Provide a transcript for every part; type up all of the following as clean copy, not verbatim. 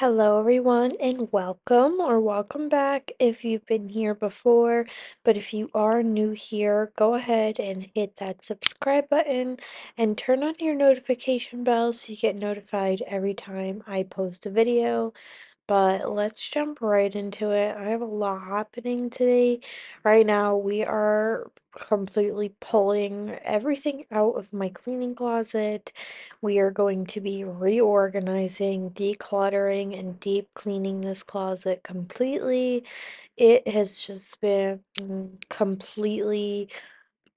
Hello everyone and welcome back if you've been here before, but if you are new here, go ahead and hit that subscribe button and turn on your notification bell so you get notified every time I post a video. But let's jump right into it. I have a lot happening today. Right now, we are completely pulling everything out of my cleaning closet. We are going to be reorganizing, decluttering, and deep cleaning this closet completely. It has just been completely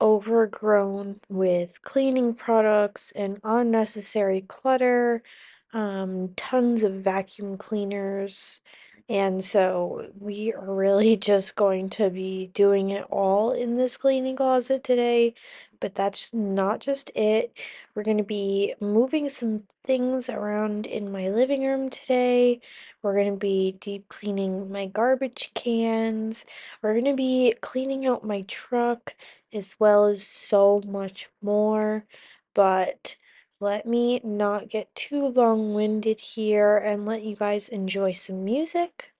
overgrown with cleaning products and unnecessary clutter. Tons of vacuum cleaners, and so we are really just going to be doing it all in this cleaning closet today. But that's not just it. We're going to be moving some things around in my living room today. We're going to be deep cleaning my garbage cans. We're going to be cleaning out my truck, as well as so much more. But let me not get too long-winded here and let you guys enjoy some music.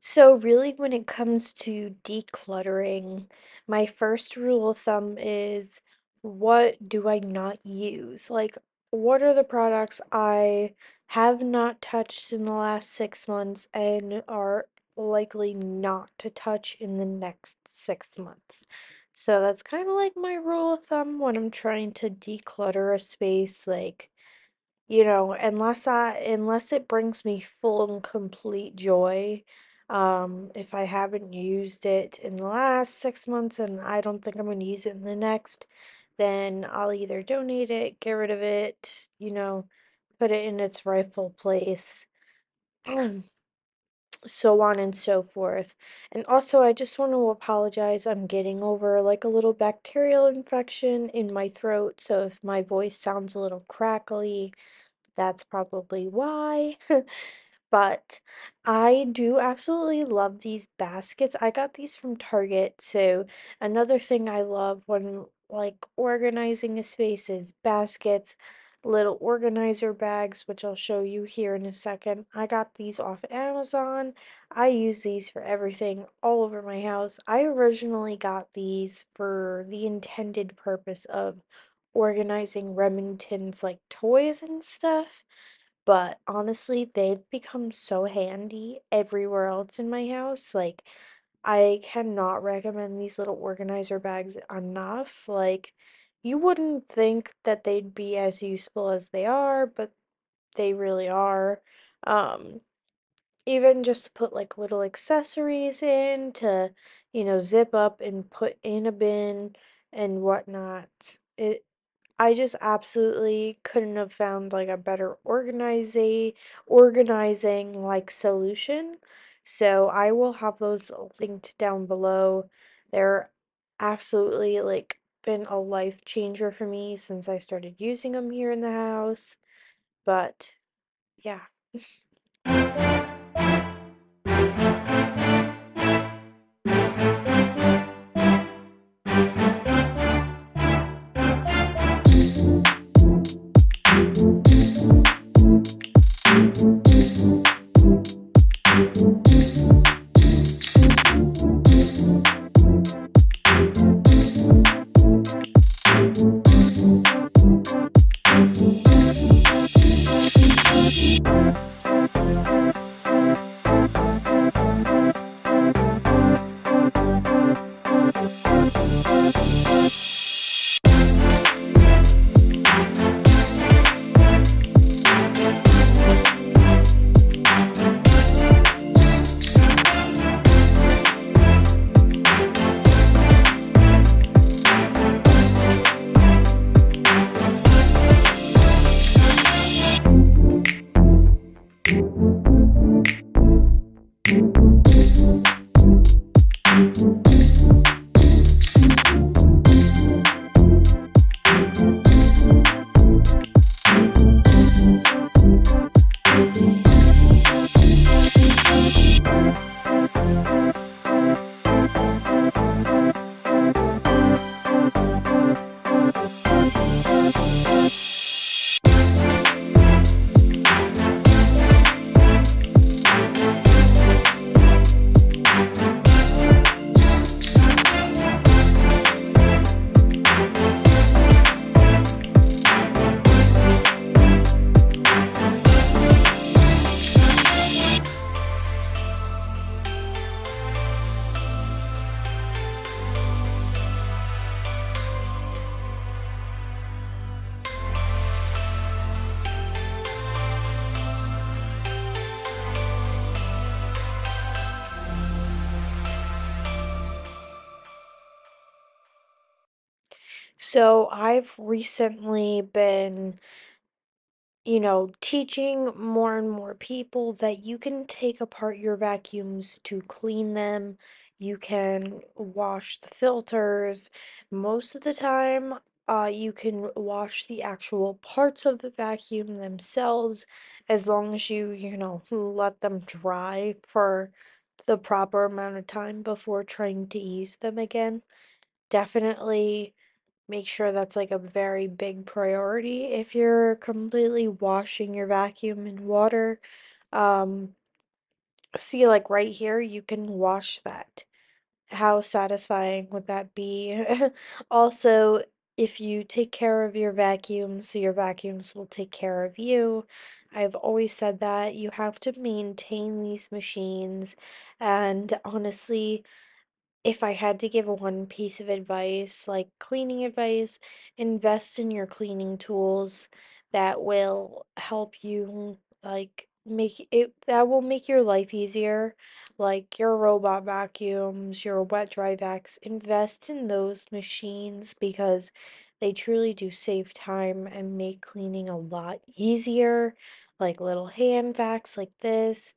So really, when it comes to decluttering, my first rule of thumb is, what do I not use? Like, what are the products I have not touched in the last 6 months and are likely not to touch in the next 6 months? So that's kind of like my rule of thumb when I'm trying to declutter a space. Like, you know, unless it brings me full and complete joy, if I haven't used it in the last 6 months and I don't think I'm going to use it in the next, then I'll either donate it, get rid of it, you know, put it in its rightful place, so on and so forth. And also, I just want to apologize. I'm getting over like a little bacterial infection in my throat, so if my voice sounds a little crackly, that's probably why. But I do absolutely love these baskets. I got these from Target. So another thing I love when like organizing the spaces, baskets, little organizer bags, which I'll show you here in a second. I got these off Amazon. I use these for everything all over my house. I originally got these for the intended purpose of organizing Remington's like toys and stuff, but honestly they've become so handy everywhere else in my house. Like, I cannot recommend these little organizer bags enough. Like, you wouldn't think that they'd be as useful as they are, but they really are. Even just to put like little accessories in, to, you know, zip up and put in a bin and whatnot. I just absolutely couldn't have found like a better organizing like solution. So I will have those linked down below. They're absolutely like been a life changer for me since I started using them here in the house. But yeah. So I've recently been, you know, teaching more and more people that you can take apart your vacuums to clean them. You can wash the filters. Most of the time, you can wash the actual parts of the vacuum themselves, as long as you know, let them dry for the proper amount of time before trying to use them again. Definitely make sure that's like a very big priority if you're completely washing your vacuum in water. See, like right here, you can wash that. How satisfying would that be? Also, if you take care of your vacuums, your vacuums will take care of you. I've always said that you have to maintain these machines. And honestly, if I had to give one piece of advice, like cleaning advice, invest in your cleaning tools that will help you, like, that will make your life easier. Like your robot vacuums, your wet dry vacs, invest in those machines because they truly do save time and make cleaning a lot easier. Like little hand vacs like this.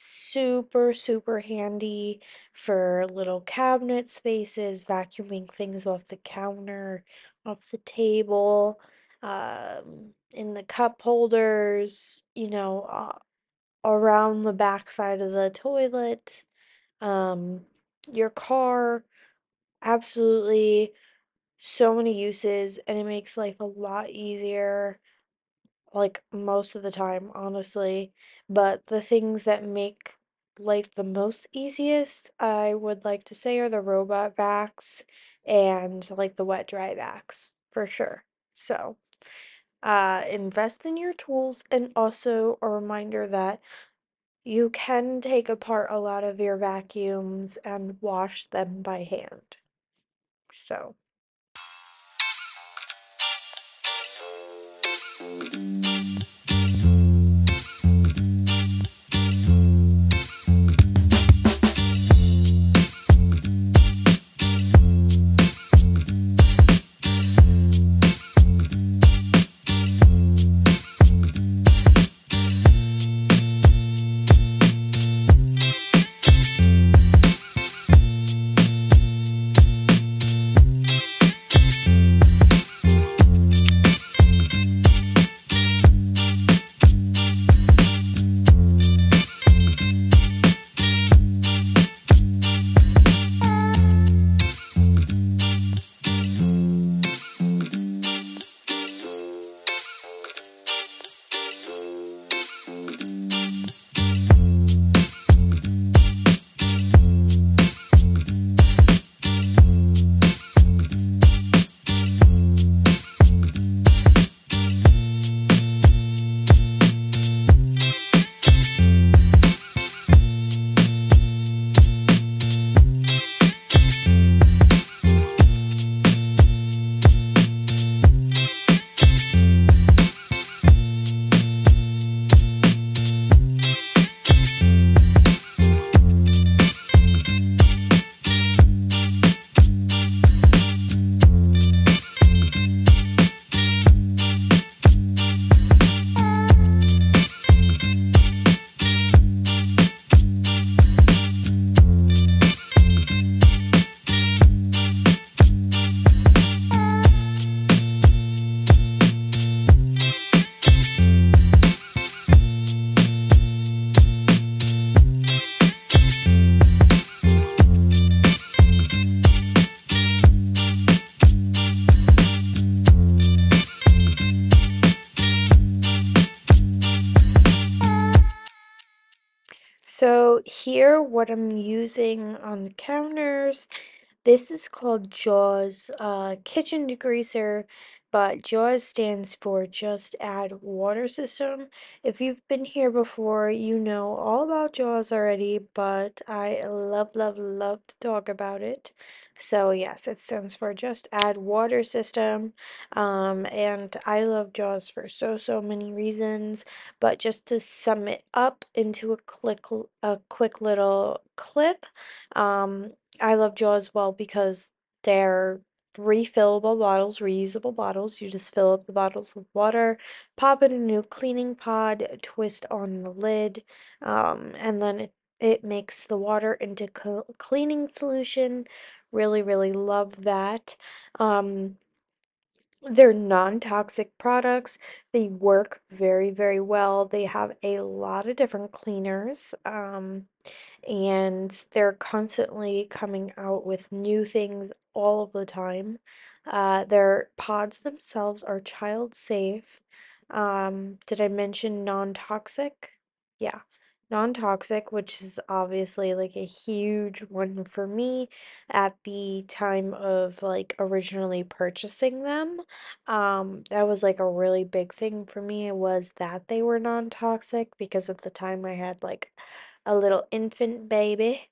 Super handy for little cabinet spaces, vacuuming things off the counter, off the table, in the cup holders, you know, around the backside of the toilet, your car. Absolutely so many uses, and it makes life a lot easier, like most of the time, honestly. But the things that make life the most easiest, I would like to say, are the robot vacs and like the wet dry vacs for sure. So, invest in your tools, and also a reminder that you can take apart a lot of your vacuums and wash them by hand. So. So here, what I'm using on the counters, this is called JAWS kitchen degreaser, but JAWS stands for Just Add Water System. If you've been here before, you know all about JAWS already, but I love to talk about it. So yes, it stands for Just Add Water System, and I love JAWS for so many reasons. But just to sum it up into a quick little clip, I love JAWS well because they're refillable bottles, reusable bottles. You just fill up the bottles with water, pop in a new cleaning pod, twist on the lid, and then it makes the water into cleaning solution. Really love that. They're non-toxic products. They work very well. They have a lot of different cleaners, and they're constantly coming out with new things all of the time. Their pods themselves are child safe. Did I mention non-toxic? Yeah, non-toxic, which is obviously like a huge one for me at the time of like originally purchasing them. That was like a really big thing for me, was that they were non-toxic, because at the time I had like a little infant baby,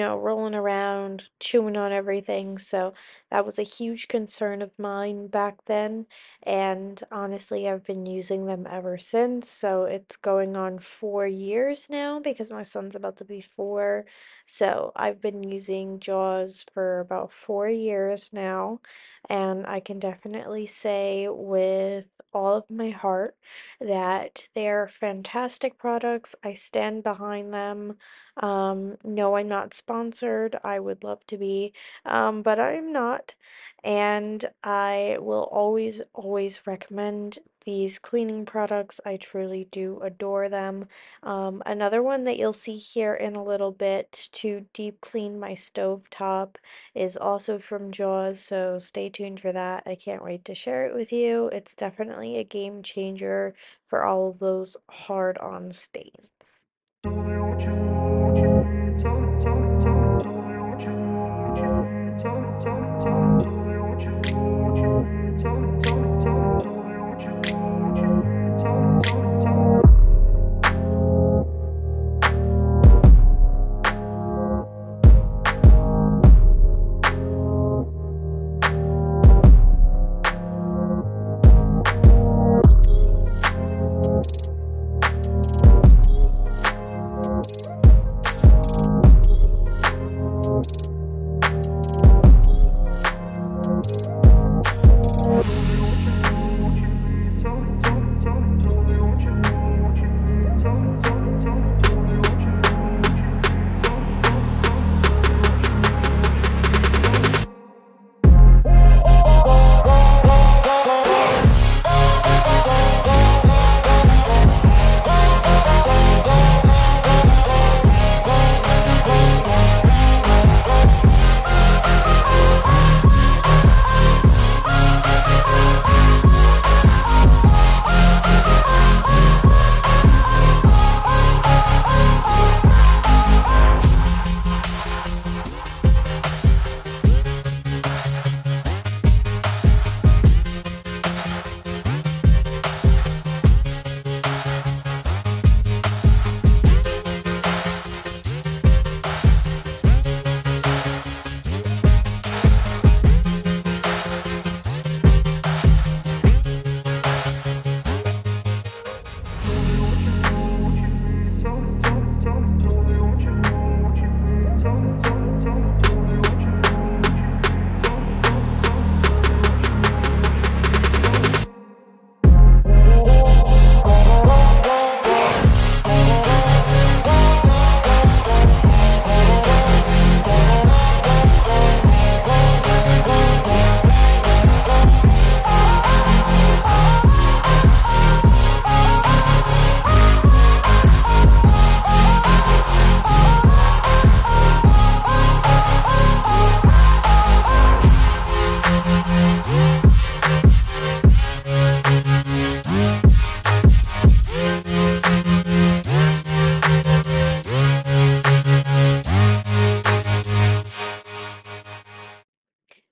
rolling around, chewing on everything. So that was a huge concern of mine back then. And honestly, I've been using them ever since. So it's going on 4 years now, because my son's about to be 4. So I've been using JAWS for about 4 years now. And I can definitely say with all of my heart that they're fantastic products. I stand behind them. No, I'm not sponsored. I would love to be, but I'm not. And I will always recommend these cleaning products. I truly do adore them. Another one that you'll see here in a little bit to deep clean my stove top is also from JAWS, so stay tuned for that. I can't wait to share it with you. It's definitely a game changer for all of those hard on stains.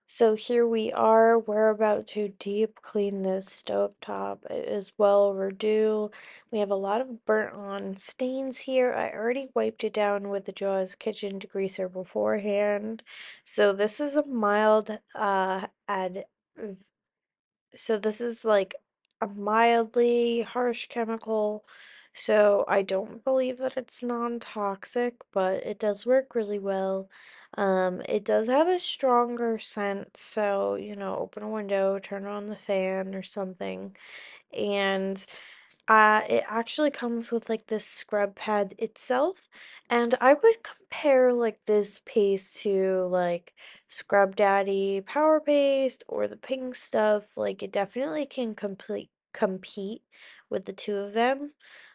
So here we are, we're about to deep clean this stovetop. It is well overdue. We have a lot of burnt on stains here. I already wiped it down with the JAWS kitchen degreaser beforehand. So this is a mild so this is like a mildly harsh chemical. So I don't believe that it's non-toxic, but it does work really well. It does have a stronger scent, so, you know, open a window, turn on the fan or something. And it actually comes with like this scrub pad itself, and I would compare like this paste to like Scrub Daddy Power Paste or the pink stuff. Like, it definitely can compete with the two of them.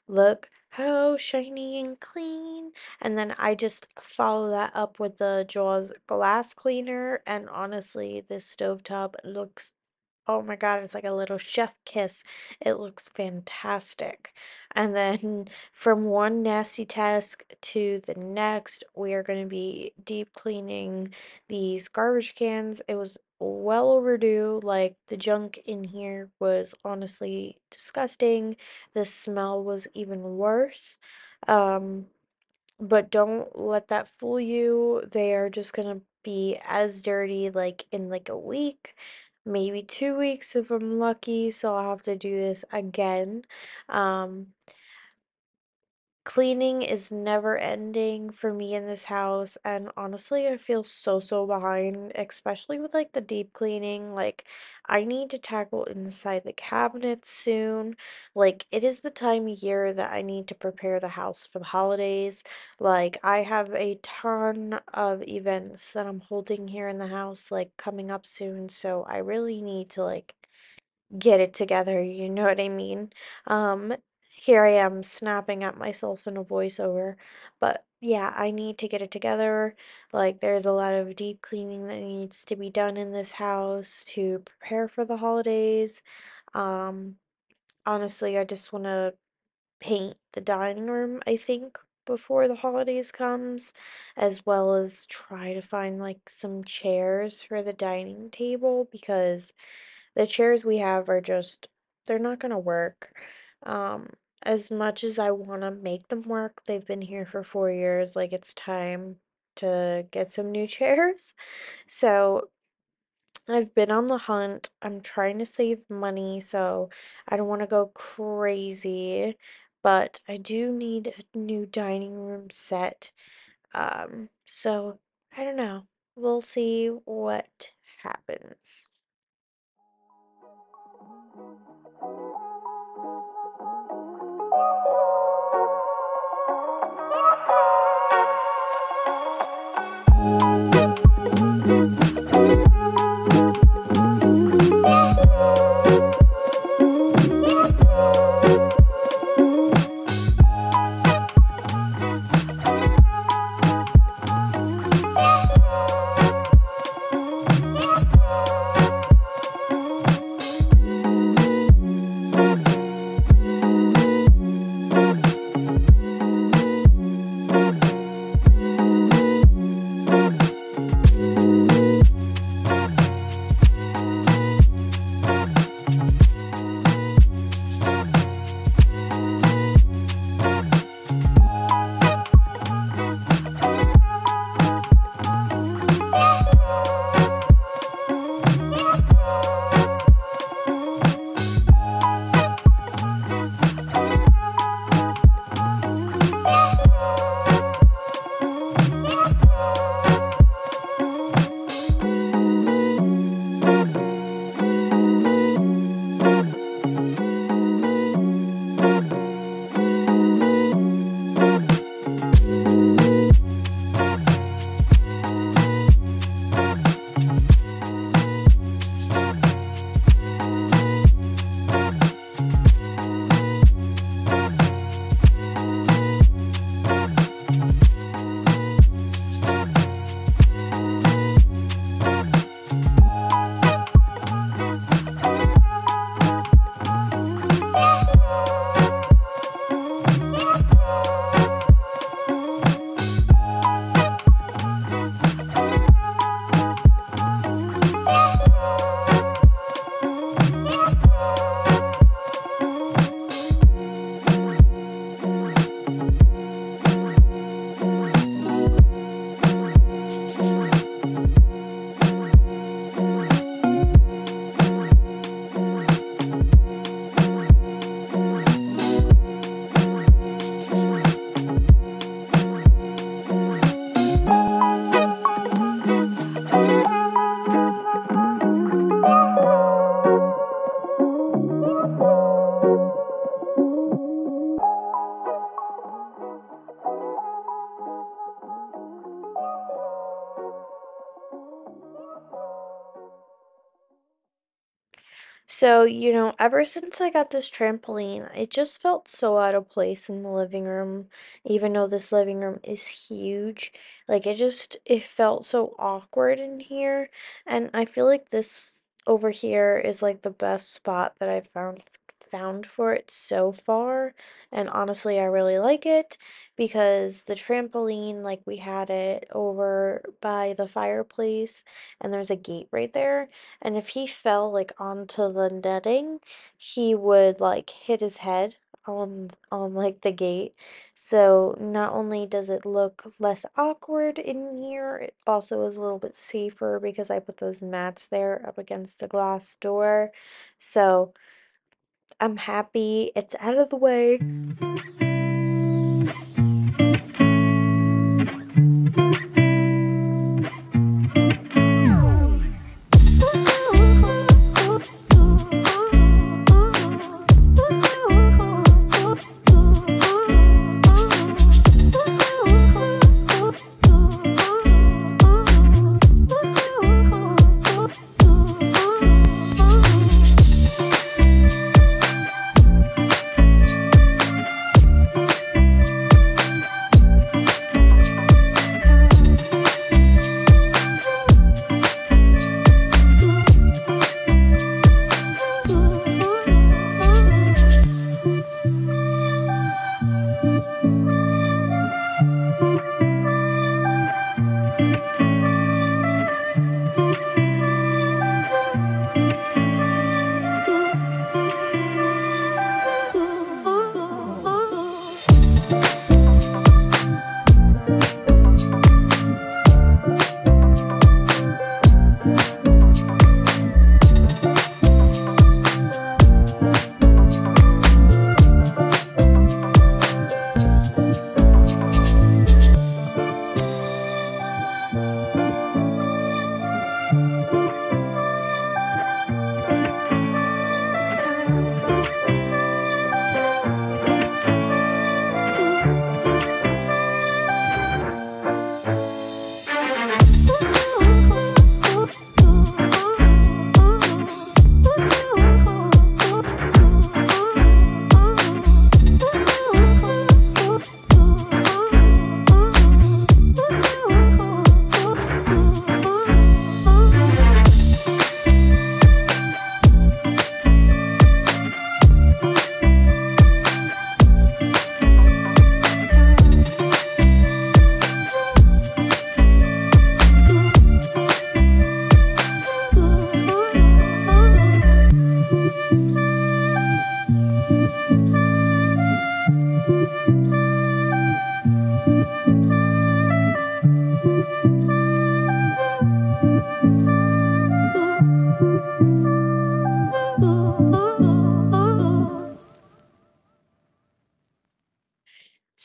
Look how shiny and clean. And then I just follow that up with the JAWS glass cleaner, and honestly this stovetop looks, oh my god, it's like a little chef kiss. It looks fantastic. And then from one nasty task to the next, we are going to be deep cleaning these garbage cans. It was well overdue. Like, the junk in here was honestly disgusting. The smell was even worse. But don't let that fool you. They are just gonna be as dirty like in like a week, maybe 2 weeks if I'm lucky, so I'll have to do this again. Cleaning is never ending for me in this house, and honestly I feel so behind, especially with like the deep cleaning. Like, I need to tackle inside the cabinets soon. Like, it is the time of year that I need to prepare the house for the holidays. Like, I have a ton of events that I'm holding here in the house like coming up soon, so I really need to like get it together, you know what I mean? Here I am snapping at myself in a voiceover, but yeah, I need to get it together. Like, there's a lot of deep cleaning that needs to be done in this house to prepare for the holidays. Honestly, I just want to paint the dining room, I think, before the holidays comes, as well as try to find like some chairs for the dining table, because the chairs we have are just, they're not gonna work. As much as I want to make them work, they've been here for 4 years. Like, it's time to get some new chairs. So I've been on the hunt. I'm trying to save money, so I don't want to go crazy, but I do need a new dining room set. So I don't know. We'll see what happens. So, ever since I got this trampoline, it just felt so out of place in the living room, even though this living room is huge. Like, it felt so awkward in here, and I feel like this over here is, like, the best spot that I've found for it so far, and honestly, I really like it, because the trampoline, like, we had it over by the fireplace, and there's a gate right there, and if he fell, like, onto the netting, he would, like, hit his head on like the gate. So not only does it look less awkward in here, it also is a little bit safer because I put those mats there up against the glass door. So I'm happy it's out of the way.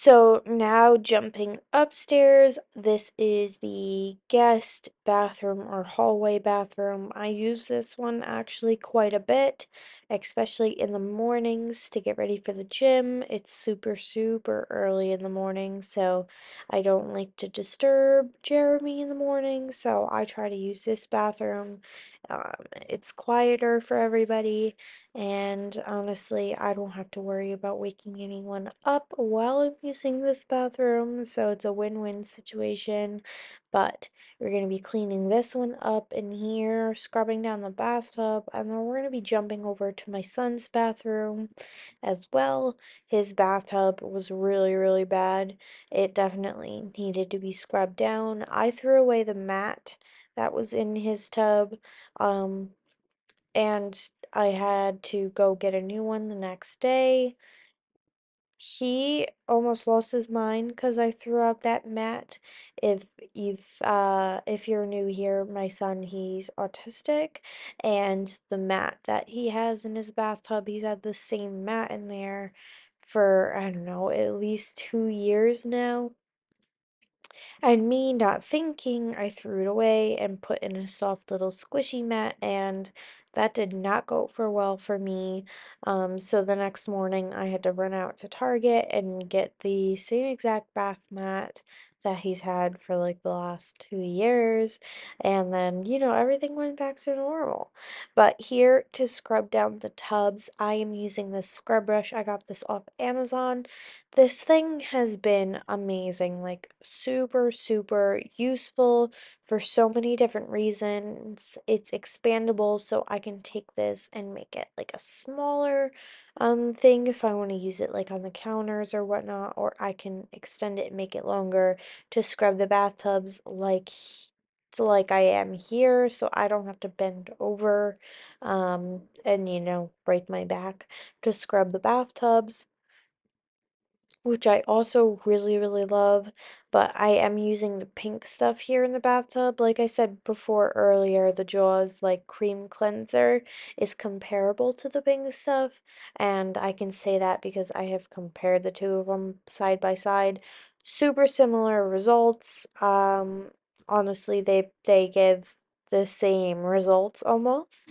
So now jumping upstairs, this is the guest bathroom or hallway bathroom. I use this one actually quite a bit, especially in the mornings to get ready for the gym. It's super early in the morning, so I don't like to disturb Jeremy in the morning, so I try to use this bathroom. It's quieter for everybody, and honestly, I don't have to worry about waking anyone up while I'm using this bathroom, so it's a win-win situation. But we're going to be cleaning this one up in here, scrubbing down the bathtub, and then we're going to be jumping over to my son's bathroom as well. His bathtub was really bad. It definitely needed to be scrubbed down. I threw away the mat that was in his tub, and I had to go get a new one the next day. He almost lost his mind because I threw out that mat. If you're new here, my son, he's autistic, and the mat that he has in his bathtub, he's had the same mat in there for, I don't know, at least 2 years now. And me not thinking, I threw it away and put in a soft little squishy mat, and that did not go for well for me. So the next morning I had to run out to Target and get the same exact bath mat that he's had for like the last 2 years, and then, you know, everything went back to normal. But here to scrub down the tubs, I am using this scrub brush. I got this off Amazon. This thing has been amazing, like super useful for so many different reasons. It's expandable, so I can take this and make it like a smaller thing if I want to use it like on the counters or whatnot, or I can extend it and make it longer to scrub the bathtubs like I am here, so I don't have to bend over and, you know, break my back to scrub the bathtubs, which I also really love. But I am using the pink stuff here in the bathtub. Like I said before earlier, the JAWS like cream cleanser is comparable to the pink stuff, and I can say that because I have compared the two of them side by side. Super similar results. Honestly, they give the same results almost.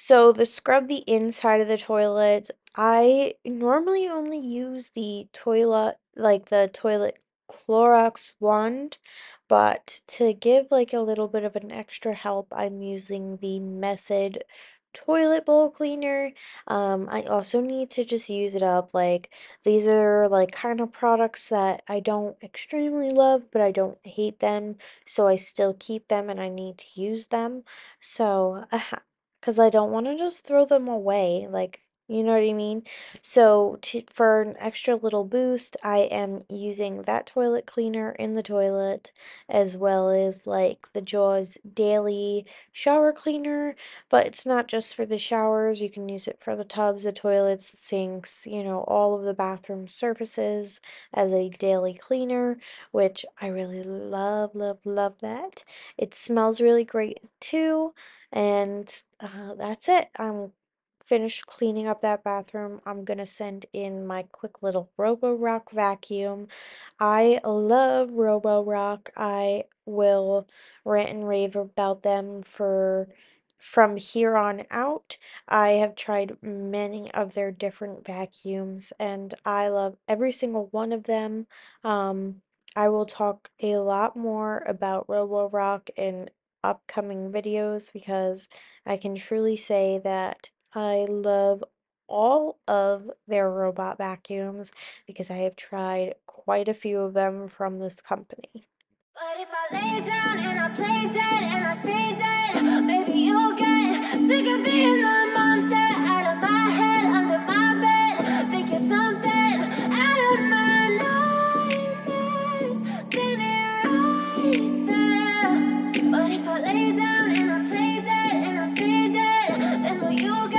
So the scrub the inside of the toilet. I normally only use the toilet Clorox wand, but to give like a little bit of an extra help, I'm using the Method toilet bowl cleaner. I also need to just use it up. Like, these are like kind of products that I don't extremely love, but I don't hate them, so I still keep them and I need to use them. So because I don't want to just throw them away, like, you know what I mean? So for an extra little boost, I am using that toilet cleaner in the toilet, as well as like the JAWS daily shower cleaner. But it's not just for the showers. You can use it for the tubs, the toilets, the sinks, you know, all of the bathroom surfaces as a daily cleaner, which I really love, love, love that. It smells really great too. And that's it. I'm finished cleaning up that bathroom. I'm gonna send in my quick little Roborock vacuum. I love Roborock. I will rant and rave about them from here on out. I have tried many of their different vacuums and I love every single one of them. I will talk a lot more about Roborock in upcoming videos because I can truly say that I love all of their robot vacuums because I have tried quite a few of them from this company. But if I lay down and I play dead and I stay dead, maybe you'll get sick of being the monster out of my head, under my bed. Think you're something out of my nightmares. Sitting right there. But if I lay down and I play dead and I stay dead, then will you get?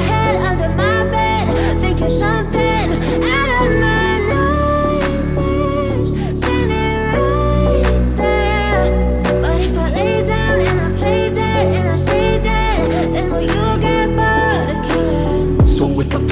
head, under my something out of my nightmares, standing right there. But if I lay down and I play dead and I stay dead, then will you get bored of killing me? So if I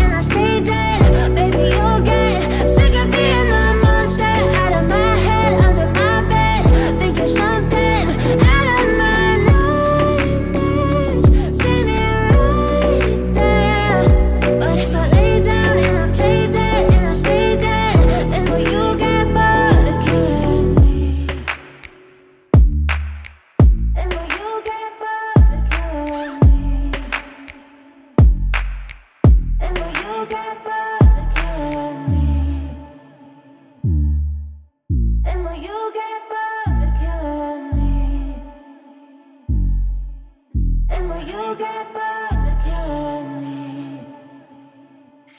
and I stay dead, baby you'll get sick of being the monster out of my head, under my bed. Think you're something out of my nightmares, standing right there. But if I lay down and I play dead and I stay dead, then will you get bored of killing me? Then will you get bored of killing me? And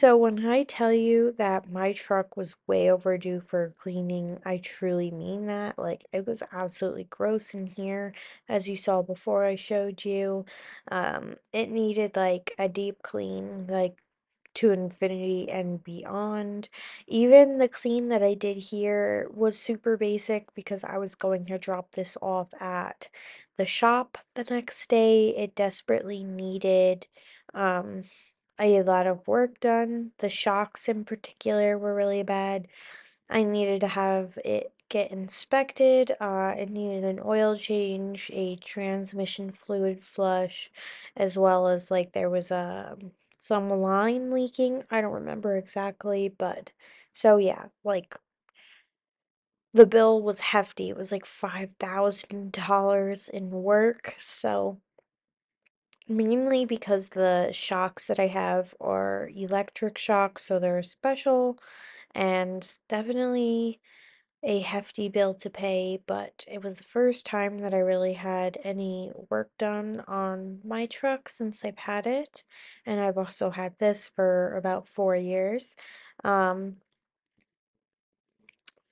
So when I tell you that my truck was way overdue for cleaning, I truly mean that. Like, it was absolutely gross in here, as you saw before I showed you. It needed like a deep clean, like to infinity and beyond. Even the clean that I did here was super basic because I was going to drop this off at the shop the next day. It desperately needed a lot of work done. The shocks in particular were really bad. I needed to have it get inspected. It needed an oil change, a transmission fluid flush, as well as like there was some line leaking. I don't remember exactly, but so yeah, like the bill was hefty. It was like $5,000 in work. So mainly because the shocks that I have are electric shocks, so they're special and definitely a hefty bill to pay, but it was the first time that I really had any work done on my truck since I've had it, and I've also had this for about 4 years.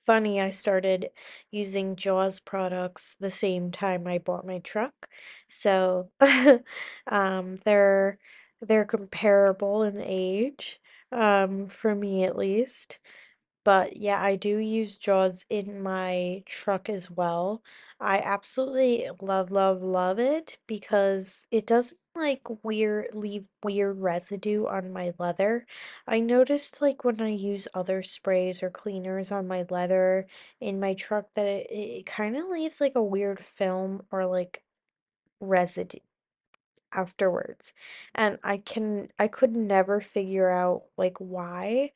Funny, I started using JAWS products the same time I bought my truck, so they're comparable in age, for me at least. But yeah, I do use JAWS in my truck as well. I absolutely love it because it doesn't like leave weird residue on my leather. I noticed like when I use other sprays or cleaners on my leather in my truck that it kind of leaves like a weird film or like residue afterwards, and I could never figure out like why.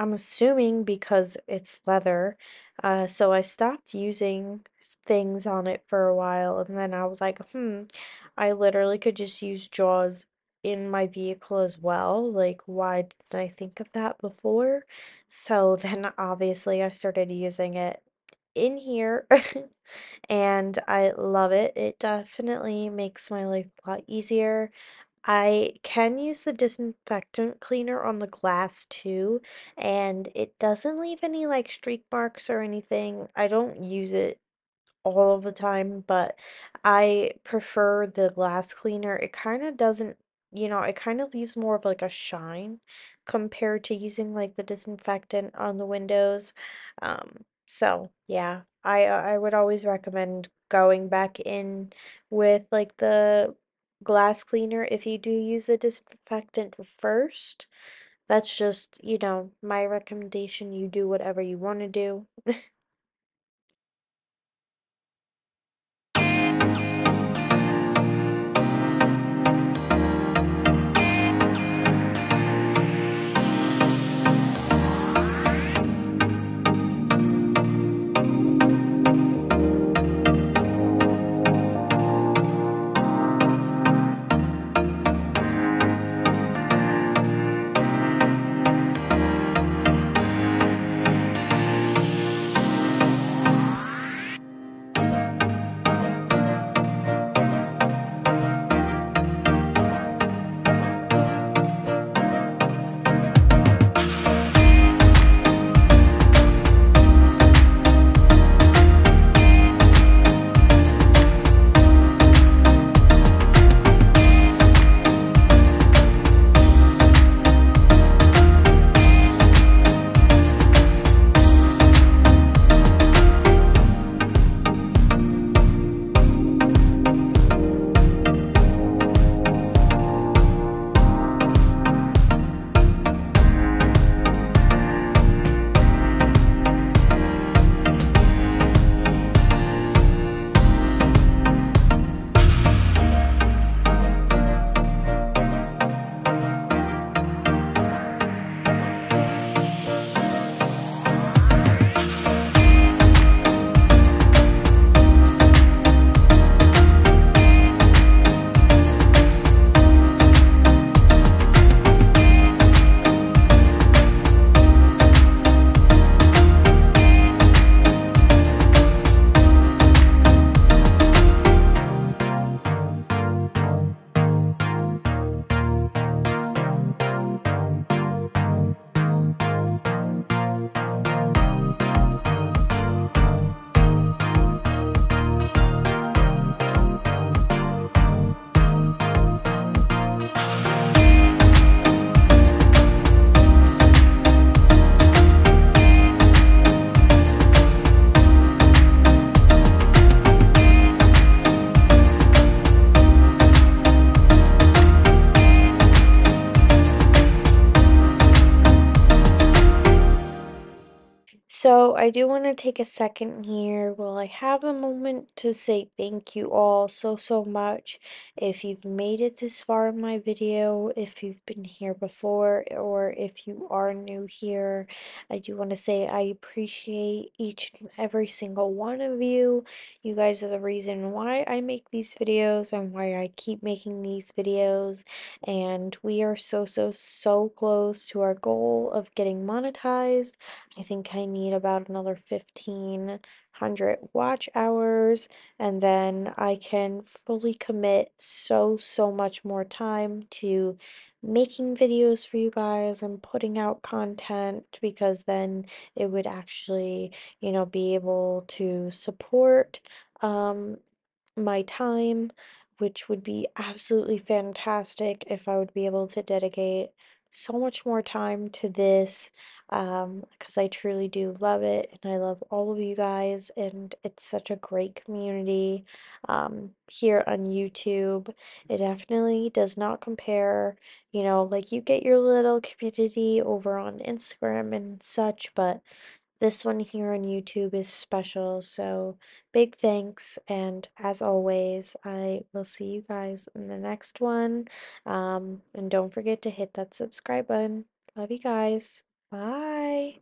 I'm assuming because it's leather, so I stopped using things on it for a while, and then I was like, I literally could just use JAWS in my vehicle as well. Like, why didn't I think of that before? So then obviously I started using it in here, and I love it. It definitely makes my life a lot easier. I can use the disinfectant cleaner on the glass too, and it doesn't leave any like streak marks or anything. I don't use it all of the time, but I prefer the glass cleaner. It kind of doesn't, it kind of leaves more of like a shine compared to using like the disinfectant on the windows. So yeah, I would always recommend going back in with like the glass cleaner if you do use the disinfectant first. That's just, my recommendation. You do whatever you want to do. So I do want to take a second here while I have a moment to say thank you all so much. If you've made it this far in my video, if you've been here before, or if you are new here, I do want to say I appreciate each and every single one of you. You guys are the reason why I make these videos and why I keep making these videos. And we are so close to our goal of getting monetized. I think I need about another 1,500 watch hours, and then I can fully commit so much more time to making videos for you guys and putting out content, because then it would actually, you know, be able to support my time, which would be absolutely fantastic if I would be able to dedicate so much more time to this, because I truly do love it, and I love all of you guys, and it's such a great community here on YouTube. It definitely does not compare, you know, like you get your little community over on Instagram and such, but this one here on YouTube is special. So big thanks, and as always, I will see you guys in the next one. And don't forget to hit that subscribe button. Love you guys. Bye.